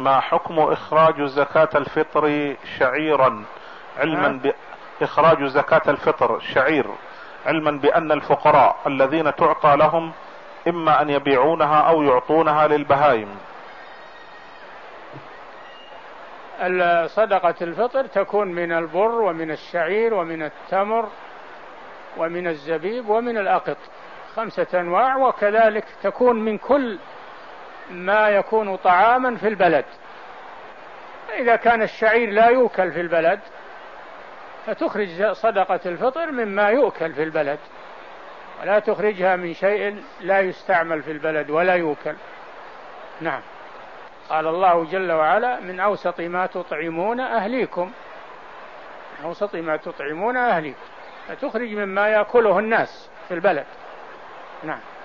ما حكم إخراج زكاة الفطر شعيرا علما بإخراج زكاة الفطر شعير علما بأن الفقراء الذين تعطى لهم إما أن يبيعونها أو يعطونها للبهائم؟ صدقة الفطر تكون من البر ومن الشعير ومن التمر ومن الزبيب ومن الأقط، 5 أنواع، وكذلك تكون من كل ما يكون طعاما في البلد. إذا كان الشعير لا يؤكل في البلد فتخرج صدقة الفطر مما يؤكل في البلد، ولا تخرجها من شيء لا يستعمل في البلد ولا يؤكل. نعم، قال الله جل وعلا: من أوسط ما تطعمون أهليكم، أوسط ما تطعمون أهليكم، فتخرج مما يأكله الناس في البلد. نعم.